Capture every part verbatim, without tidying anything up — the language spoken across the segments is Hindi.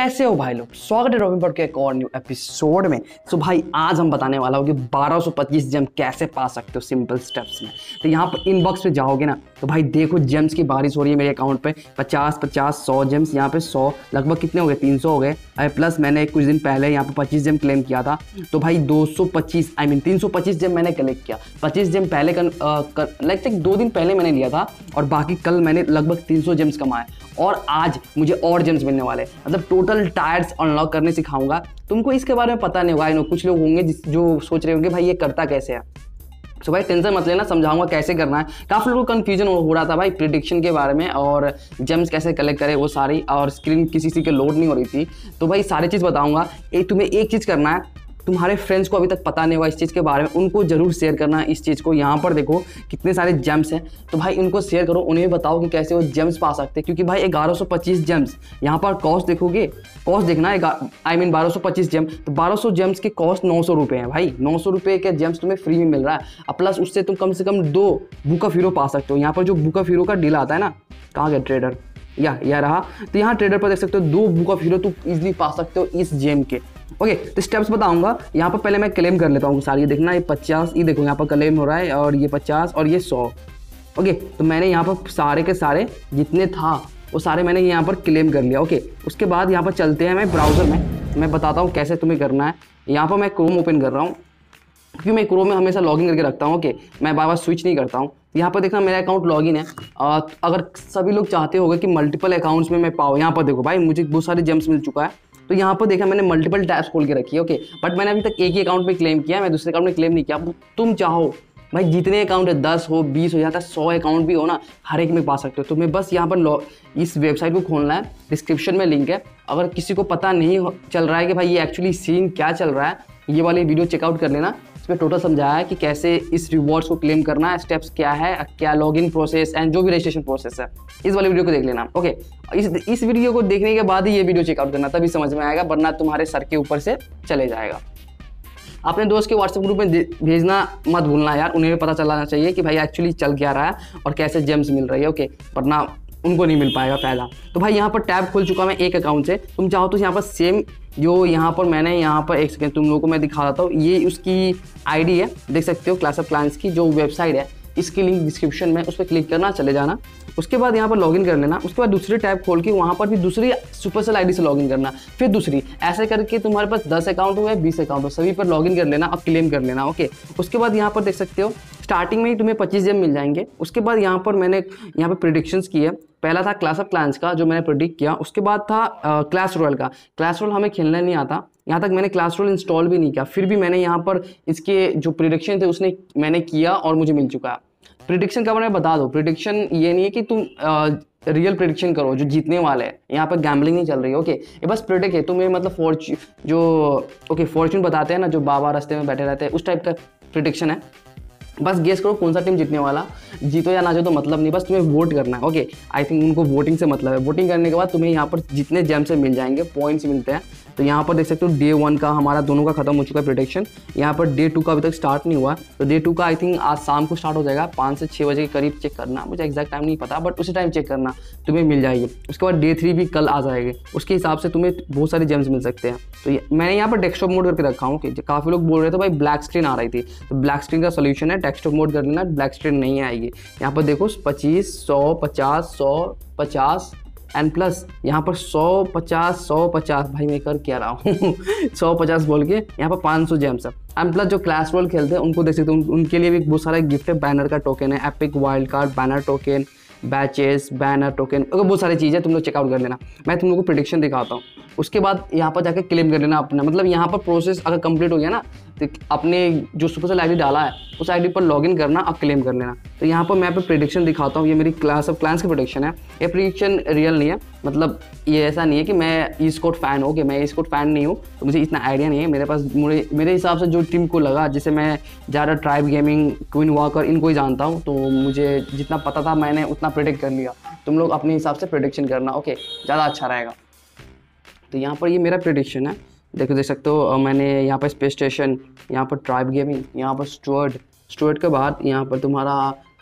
कैसे हो भाई लोग, स्वागत है रॉबिनबर्ड के एक और न्यू एपिसोड में। तो भाई आज हम बताने वाला हो कि बारह सौ पच्चीस जेम कैसे पा सकते हो सिंपल स्टेप्स में। तो यहाँ पर इनबॉक्स पे जाओगे ना तो भाई देखो जेम्स की बारिश हो रही है मेरे अकाउंट पे, पचास पचास सौ जेम्स। यहाँ पे सौ लगभग कितने हो गए, तीन सौ हो गए। प्लस मैंने कुछ दिन पहले यहाँ पे पच्चीस जेम क्लेम किया था तो भाई दो सौ पच्चीस आई मीन तीन सौ पच्चीस जेम मैंने कलेक्ट किया। पच्चीस जेम पहले लाइक तक दो दिन पहले मैंने लिया था और बाकी कल मैंने लगभग तीन सौ जेम्स कमाए और आज मुझे और जेम्स मिलने वाले, मतलब टोटल टायर्स अनलॉक करने सिखाऊंगा। तुमको इसके बारे में पता नहीं होगा, आई नो कुछ लोग होंगे जो सोच रहे होंगे भाई ये करता कैसे है। तो भाई टेंशन मत लेना, समझाऊंगा कैसे करना है। काफ़ी लोगों को कन्फ्यूजन हो रहा था भाई प्रिडिक्शन के बारे में और जेम्स कैसे कलेक्ट करें वो सारी, और स्क्रीन किसी किसी के लोड नहीं हो रही थी। तो भाई सारी चीज़ बताऊँगा। एक तुम्हें एक चीज़ करना है, तुम्हारे फ्रेंड्स को अभी तक पता नहीं हुआ इस चीज़ के बारे में, उनको जरूर शेयर करना इस चीज़ को। यहाँ पर देखो कितने सारे जेम्स हैं तो भाई इनको शेयर करो, उन्हें बताओ कि कैसे वो जेम्स पा सकते हैं। क्योंकि भाई ग्यारह सौ पच्चीस जेम्स, यहाँ पर कॉस्ट देखोगे, कॉस्ट देखना है, आई मीन बारह सौ पच्चीस जेम। तो बारह सौ जेम्स के कॉस्ट नौ सौ रुपये हैं भाई, नौ सौ रुपये के जेम्स तुम्हें फ्री में मिल रहा है। और प्लस उससे तुम कम से कम दो बुक ऑफ हीरो पा सकते हो। यहाँ पर जो बुक ऑफ हीरो का डील आता है ना, कहाँ गया ट्रेडर, या यह रहा। तो यहाँ ट्रेडर पर देख सकते हो दो बुक ऑफ हीरो तुम इजिली पा सकते हो इस जेम के। ओके okay, तो स्टेप्स बताऊंगा। यहाँ पर पहले मैं क्लेम कर लेता हूँ सारी, ये देखना ये पचास, ये देखो यहाँ पर क्लेम हो रहा है और ये पचास और ये सौ। ओके okay, तो मैंने यहाँ पर सारे के सारे जितने था वो सारे मैंने यहाँ पर क्लेम कर लिया। ओके okay, उसके बाद यहाँ पर चलते हैं मैं ब्राउज़र में, मैं बताता हूँ कैसे तुम्हें करना है। यहाँ पर मैं क्रोम ओपन कर रहा हूँ क्योंकि मैं क्रोम में हमेशा लॉगिन करके रखता हूँ। ओके okay, मैं बार बार स्विच नहीं करता हूँ। यहाँ पर देखना मेरा अकाउंट लॉगिन है। आ, अगर सभी लोग चाहते होंगे कि मल्टीपल अकाउंट्स में मैं पाऊँ, यहाँ पर देखो भाई मुझे बहुत सारे जेम्स मिल चुका है। तो यहाँ पर देखा मैंने मल्टीपल टैब्स खोल के रखी है। ओके बट मैंने अभी तक एक ही अकाउंट में क्लेम किया, मैं दूसरे अकाउंट में क्लेम नहीं किया। तुम चाहो भाई जितने अकाउंट है, दस हो, बीस हो, या तक सौ अकाउंट भी हो ना, हर एक में पा सकते हो। तो मैं बस यहाँ पर लॉ इस वेबसाइट को खोलना है, डिस्क्रिप्शन में लिंक है। अगर किसी को पता नहीं चल रहा है कि भाई ये एक्चुअली सीन क्या चल रहा है, ये वाली वीडियो चेकआउट कर लेना। इसमें टोटल समझाया है कि कैसे इस रिवॉर्ड्स को क्लेम करना है, स्टेप्स क्या है, क्या लॉगिन प्रोसेस एंड जो भी रजिस्ट्रेशन प्रोसेस है, इस वाली वीडियो को देख लेना। ओके इस इस वीडियो को देखने के बाद ही ये वीडियो चेकआउट करना, तभी समझ में आएगा, वरना तुम्हारे सर के ऊपर से चले जाएगा। अपने दोस्त के व्हाट्सएप ग्रुप में भेजना मत भूलना यार, उन्हें भी पता चलाना चाहिए कि भाई एक्चुअली चल क्या रहा है और कैसे जेम्स मिल रही है। ओके वरना उनको नहीं मिल पाएगा फायदा। तो भाई यहाँ पर टैब खोल चुका मैं एक अकाउंट से। तुम चाहो तो यहाँ पर सेम जो यहाँ पर मैंने यहाँ पर एक सेकेंड तुम लोगों को मैं दिखा देता हूँ, ये उसकी आईडी है, देख सकते हो क्लैश ऑफ क्लांस की जो वेबसाइट है, इसकी लिंक डिस्क्रिप्शन में, उस पर क्लिक करना, चले जाना। उसके बाद यहाँ पर लॉगिन कर लेना। उसके बाद दूसरी टैब खोल के वहाँ पर भी दूसरी सुपरसेल आईडी से लॉगिन करना, फिर दूसरी, ऐसे करके तुम्हारे पास दस अकाउंट हुए, बीस अकाउंट हुए, सभी पर लॉगिन कर लेना और क्लेम कर लेना। ओके उसके बाद यहाँ पर देख सकते हो स्टार्टिंग में ही तुम्हें पच्चीस जेम मिल जाएंगे। उसके बाद यहाँ पर मैंने यहाँ पर प्रेडिक्शंस किए। पहला था क्लास ऑफ क्लांस का जो मैंने प्रेडिक्ट किया, उसके बाद था आ, क्लैश रॉयल का। क्लैश रॉयल हमें खेलना नहीं आता, यहाँ तक मैंने क्लैश रॉयल इंस्टॉल भी नहीं किया, फिर भी मैंने यहाँ पर इसके जो प्रेडिक्शन थे उसने मैंने किया और मुझे मिल चुका है। प्रेडिक्शन का मैं बता दो, प्रेडिक्शन ये नहीं है कि तुम आ, रियल प्रेडिक्शन करो जो जीतने वाले हैं, यहाँ पर गैम्बलिंग नहीं चल रही है। ओके ये बस प्रेडिक्ट है, तुम्हें मतलब फॉर्चून जो ओके फॉर्चून बताते हैं ना, जो बाबा रास्ते में बैठे रहते हैं, उस टाइप का प्रेडिक्शन है। बस गेस करो कौन सा टीम जीतने वाला, जीतो या ना जीतो मतलब नहीं, बस तुम्हें वोट करना है। ओके आई थिंक उनको वोटिंग से मतलब है। वोटिंग करने के बाद तुम्हें यहाँ पर जितने जेम से मिल जाएंगे, पॉइंट्स मिलते हैं। तो यहाँ पर देख सकते हो डे वन का हमारा दोनों का खत्म हो चुका है प्रेडिक्शन। यहाँ पर डे टू का अभी तक स्टार्ट नहीं हुआ, तो डे टू का आई थिंक आज शाम को स्टार्ट हो जाएगा, पाँच से छः बजे के करीब चेक करना, मुझे एक्जैक्ट टाइम नहीं पता बट उसी टाइम चेक करना, तुम्हें मिल जाएगी। उसके बाद डे थ्री भी कल आ जाएगी, उसके हिसाब से तुम्हें बहुत सारे जेम्स मिल सकते हैं। तो मैंने यहाँ पर डेस्कटॉप मोड करके रखा हूँ कि काफ़ी लोग बोल रहे थे भाई ब्लैक स्क्रीन आ रही थी, तो ब्लैक स्क्रीन का सोल्यूशन है डेस्कटॉप मोड कर लेना, ब्लैक स्क्रीन नहीं आएगी। यहाँ पर देखो पच्चीस सौ पचास सौ पचास एंड प्लस यहाँ पर सौ पचास सौ पचास, भाई मैं कर क्या रहा हूँ सौ पचास बोल के यहाँ पर पाँच सौ जेम्स है। एंड प्लस जो क्लैश रॉयल खेलते हैं उनको देख सकते हो, उन, उनके लिए भी बहुत सारे गिफ्ट है। बैनर का टोकन है, epic wild card, banner token, badges, banner token, अगर बहुत सारी चीज़ें, तुम लोग चेकआउट कर लेना। मैं तुम लोगों को प्रेडिक्शन दिखाता हूँ, उसके बाद यहाँ पर जाकर क्लेम कर लेना अपना, मतलब यहाँ पर प्रोसेस अगर कंप्लीट हो गया ना तो अपने जो सुपरसेल आईडी डाला है उस आईडी पर लॉगिन करना और क्लेम कर लेना। तो यहाँ पर मैं यहाँ पर प्रेडिक्शन दिखाता हूँ, ये मेरी क्लास ऑफ क्लांस की प्रेडिक्शन है। ये प्रेडिक्शन रियल नहीं है, मतलब ये ऐसा नहीं है कि मैं ई स्पोर्ट फ़ैन हो, कि मैं ई स्पोर्ट फ़ैन नहीं हूँ तो मुझे इतना आइडिया नहीं है। मेरे पास मुझे मेरे हिसाब से जो टीम को लगा, जैसे मैं ज़्यादा ट्राइब गेमिंग, क्वीन वॉकर, इनको ही जानता हूँ, तो मुझे जितना पता था मैंने उतना प्रेडिक्ट कर लिया। तुम लोग अपने हिसाब से प्रेडिक्शन करना, ओके ज़्यादा अच्छा रहेगा। तो यहाँ पर ये मेरा प्रेडिक्शन है, देखो देख सकते हो। मैंने यहाँ पर स्पेस स्टेशन, यहाँ पर ट्राइब गेमिंग, यहाँ पर स्टुअर्ड, स्टुअर्ड के बाद यहाँ पर तुम्हारा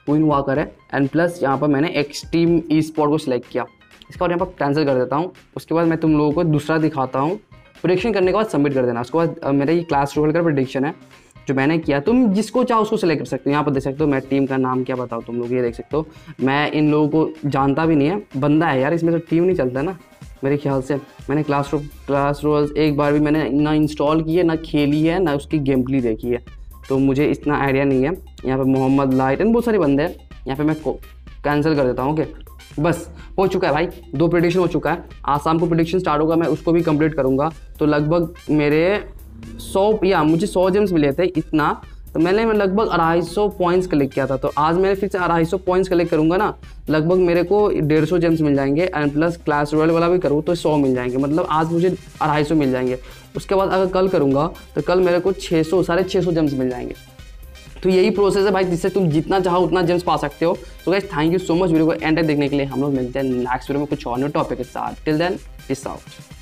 क्वीन वॉकर है एंड प्लस यहाँ पर मैंने एक्सट्रीम ई स्पोर्ट को सिलेक्ट किया। इसका और यहाँ पर कैंसिल कर देता हूँ। उसके बाद मैं तुम लोगों को दूसरा दिखाता हूँ। प्रेडिक्शन करने के बाद सबमिट कर देना। उसके बाद मेरा ये क्लास रोल का प्रेडिक्शन है जो मैंने किया। तुम जिसको चाहो उसको सिलेक्ट कर सकते हो। यहाँ पर देख सकते हो मैं टीम का नाम क्या बताऊँ तुम लोग, ये देख सकते हो। मैं इन लोगों को जानता भी नहीं है, बंदा है यार, इसमें तो टीम नहीं चलता ना मेरे ख्याल से। मैंने क्लास रो क्लास रोल्स एक बार भी मैंने ना इंस्टॉल की है, ना खेली है, ना उसकी गेम प्ले देखी है, तो मुझे इतना आइडिया नहीं है। यहाँ पे मोहम्मद लाइट एंड बहुत सारे बंदे हैं। यहाँ पे मैं कैंसिल कर देता हूँ। ओके, बस हो चुका है भाई, दो प्रेडिक्शन हो चुका है। आज शाम को प्रेडिक्शन स्टार्ट होगा, मैं उसको भी कंप्लीट करूँगा। तो लगभग मेरे सौ या मुझे सौ जेम्स मिले थे इतना, तो मैंने मैं लगभग अढ़ाई सौ पॉइंट्स कलेक्ट किया था। तो आज मैंने फिर से अढ़ाई सौ पॉइंट्स कलेक्ट करूँगा ना, लगभग मेरे को डेढ़ सौ जेम्स मिल जाएंगे। एंड प्लस क्लास रॉयल वाला भी करूँ तो सौ मिल जाएंगे, मतलब आज मुझे अढ़ाई सौ मिल जाएंगे। उसके बाद अगर कल करूँगा तो कल मेरे को छः सौ साढ़े छः सौ जेम्स मिल जाएंगे। तो यही प्रोसेस है भाई, जिससे तुम जितना चाहो उतना जेम्स पा सकते हो। तो guys thank you so much video को एंड तक देखने के लिए। हम लोग मिलते हैं नेक्स्ट वीडियो में कुछ और नए टॉपिक के साथ। Till then peace out.